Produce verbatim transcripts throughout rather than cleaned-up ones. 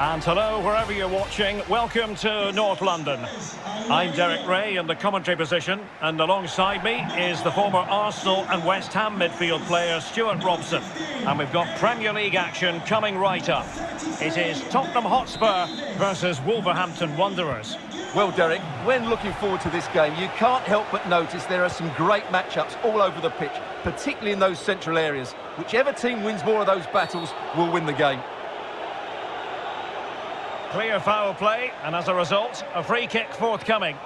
And hello, wherever you're watching, welcome to North London. I'm Derek Ray in the commentary position, and alongside me is the former Arsenal and West Ham midfield player Stuart Robson. And we've got Premier League action coming right up. It is Tottenham Hotspur versus Wolverhampton Wanderers. Well, Derek, when looking forward to this game, you can't help but notice there are some great matchups all over the pitch, particularly in those central areas. Whichever team wins more of those battles will win the game. Clear foul play, and as a result, a free kick forthcoming.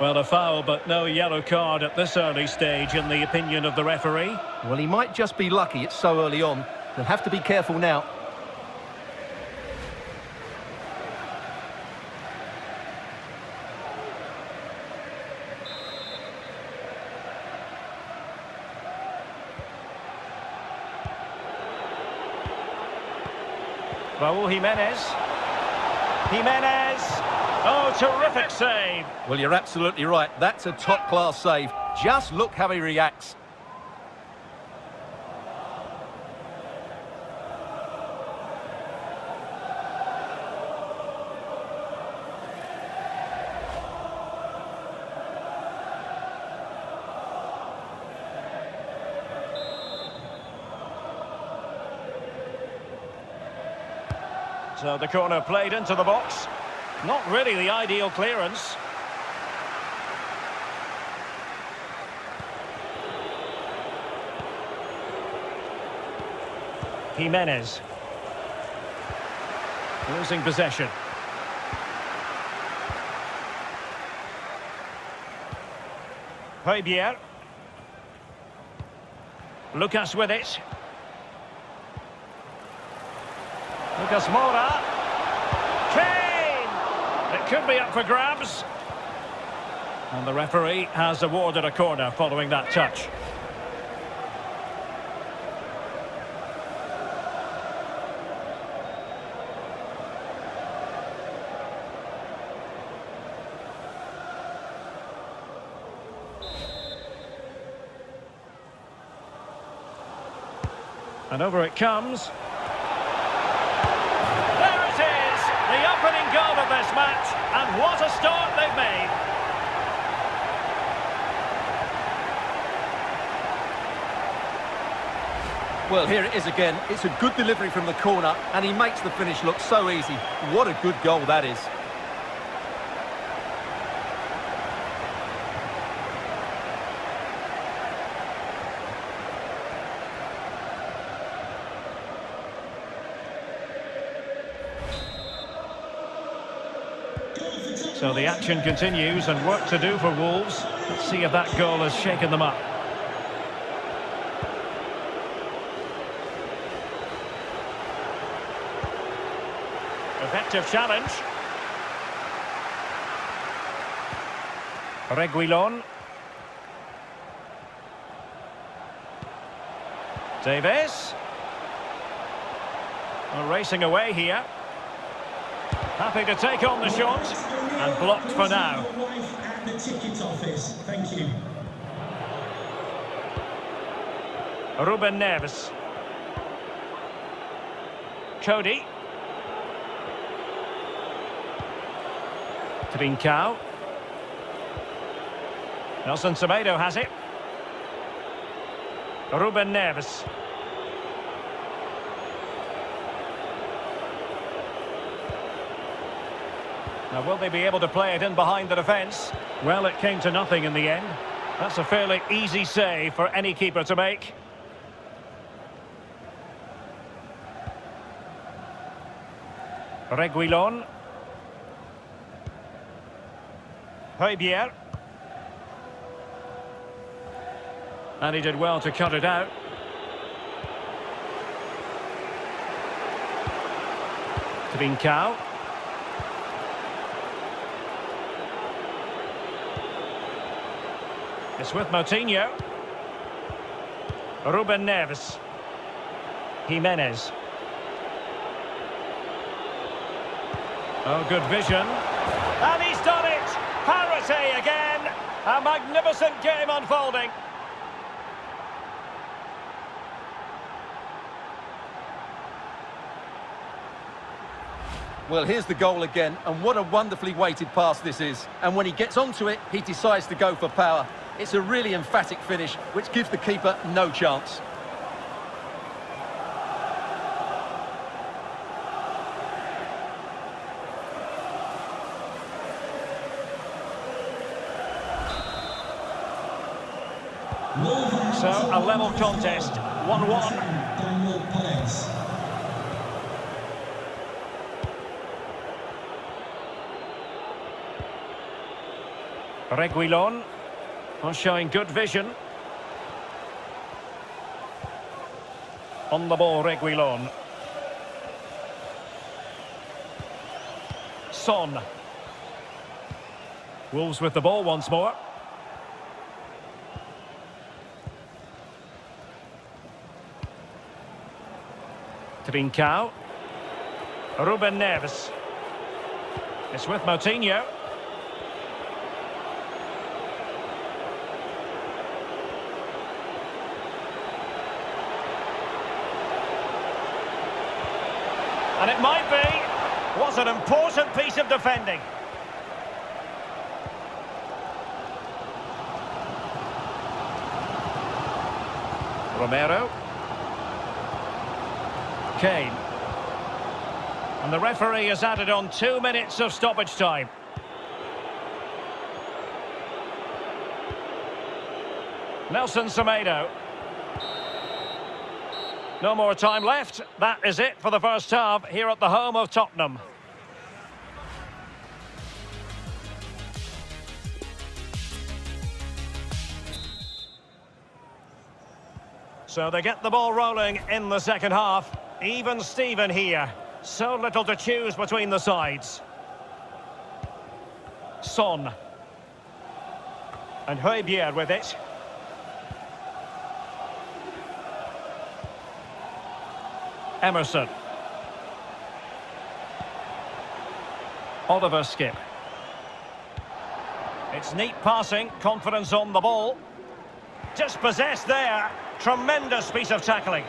Well, a foul, but no yellow card at this early stage, in the opinion of the referee. Well, he might just be lucky it's so early on. They'll have to be careful now. Raul Jimenez. Jimenez, oh, terrific save. Well, you're absolutely right. That's a top-class save. Just look how he reacts. So the corner played into the box. Not really the ideal clearance. Jimenez. Losing possession. Højbjerg. Lucas with it. Lucas Moura. Kane! It could be up for grabs. And the referee has awarded a corner following that touch. And over it comes. Opening goal of this match, and what a start they've made. Well, here it is again. It's a good delivery from the corner, and he makes the finish look so easy. What a good goal that is. So the action continues, and work to do for Wolves. Let's see if that goal has shaken them up. Effective challenge. Reguilón. Davis. We're racing away here. Happy to take on the shot, and blocked for now. At the ticket office. Thank you. Ruben Neves. Cody. Trincao. Nélson Semedo has it. Ruben Neves. Now, will they be able to play it in behind the defence? Well, it came to nothing in the end. That's a fairly easy save for any keeper to make. Reguilón. Højbjerg. And he did well to cut it out. Trincao. It's with Moutinho. Ruben Neves. Jimenez. Oh, good vision. And he's done it! Parity again! A magnificent game unfolding. Well, here's the goal again, and what a wonderfully weighted pass this is. And when he gets onto it, he decides to go for power. It's a really emphatic finish, which gives the keeper no chance. So, a level contest, one one. Reguilón was showing good vision. On the ball, Reguilón. Son. Wolves with the ball once more. Trincao. Ruben Neves. It's with Moutinho. And it might be. Was an important piece of defending. Romero. Kane. And the referee has added on two minutes of stoppage time. Nélson Semedo. No more time left. That is it for the first half here at the home of Tottenham. So they get the ball rolling in the second half. Even Steven here. So little to choose between the sides. Son. And Højbjerg with it. Emerson. Oliver Skip. It's neat passing, confidence on the ball. Just possessed there. Tremendous piece of tackling.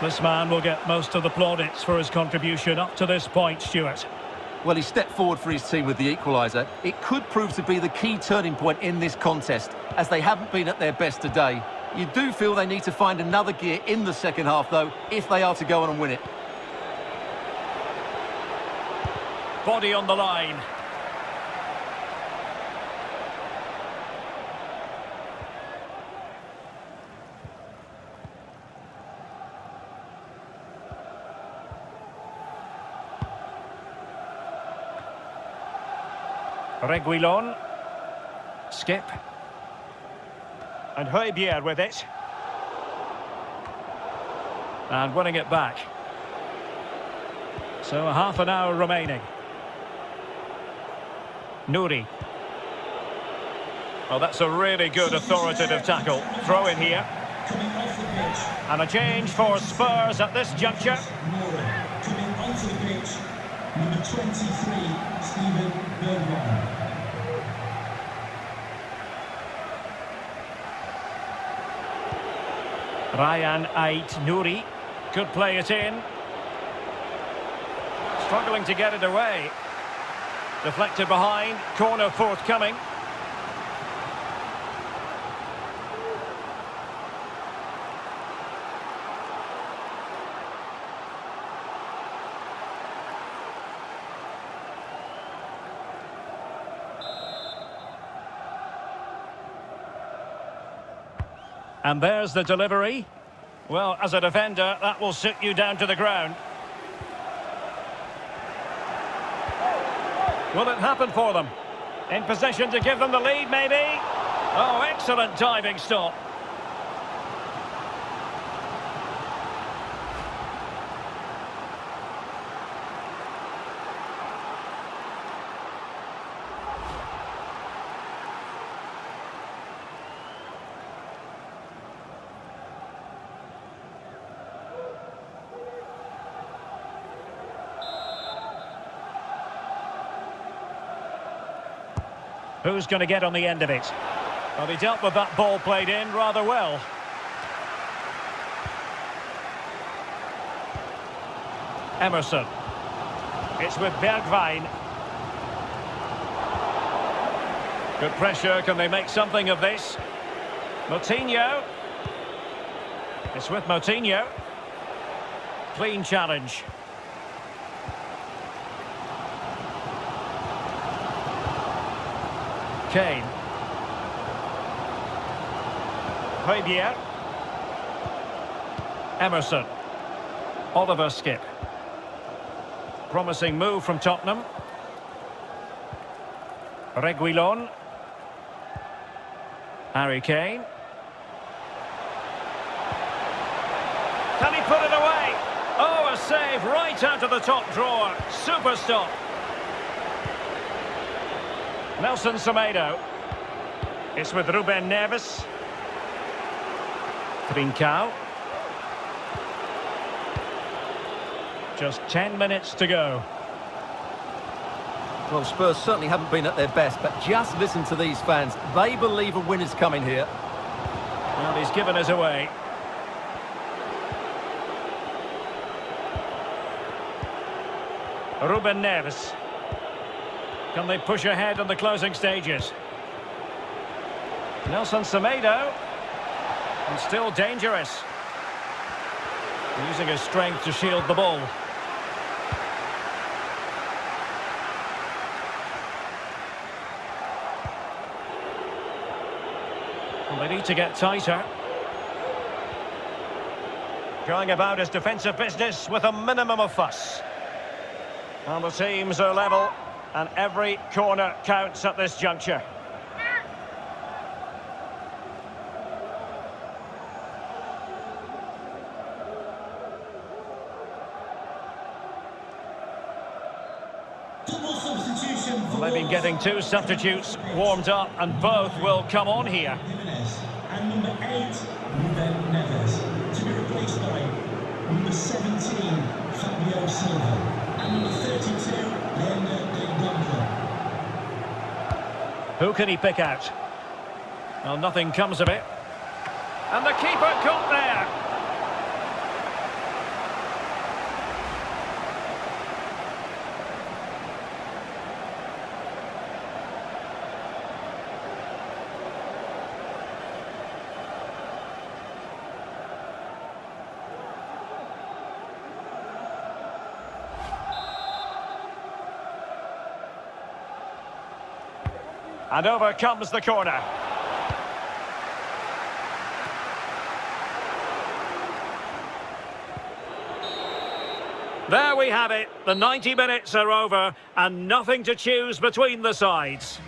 This man will get most of the plaudits for his contribution up to this point, Stuart. Well, he stepped forward for his team with the equaliser. It could prove to be the key turning point in this contest, as they haven't been at their best today. You do feel they need to find another gear in the second half, though, if they are to go on and win it. Body on the line. Reguilón. Skip. And Højbjerg with it. And winning it back. So half an hour remaining. Nouri. Well, that's a really good authoritative tackle. Throw in here. And a change for Spurs at this juncture. Coming onto the pitch, number twenty-three, Stephen Bergwijn. Rayan Ait-Nouri could play it in. Struggling to get it away. Deflected behind, corner forthcoming. And there's the delivery. Well, as a defender, that will sit you down to the ground. Will it happen for them? In possession to give them the lead, maybe? Oh, excellent diving stop. Who's going to get on the end of it? Well, he dealt with that ball played in rather well. Emerson. It's with Bergwijn. Good pressure. Can they make something of this? Moutinho. It's with Moutinho. Clean challenge. Kane. Højbjerg. Emerson. Oliver Skip. Promising move from Tottenham. Reguilón. Harry Kane. Can he put it away? Oh, a save right out of the top drawer. Super stop. Nélson Semedo. It's with Ruben Neves. Trincao. Just ten minutes to go. Well, Spurs certainly haven't been at their best, but just listen to these fans. They believe a winner's coming here. Well, he's given us away. Ruben Neves. Can they push ahead in the closing stages? Nélson Semedo. And still dangerous. Using his strength to shield the ball. Well, they need to get tighter. Going about his defensive business with a minimum of fuss. And the teams are level. And every corner counts at this juncture. Well, they've been getting two substitutes warmed up, and both will come on here. And number eight, Ruben Neves, to be replaced by number seventeen, Fabio Silva, and number thirty-two, Leonard Dendonko. Who can he pick out? Well, nothing comes of it. And the keeper caught there. And over comes the corner. There we have it. The ninety minutes are over, and nothing to choose between the sides.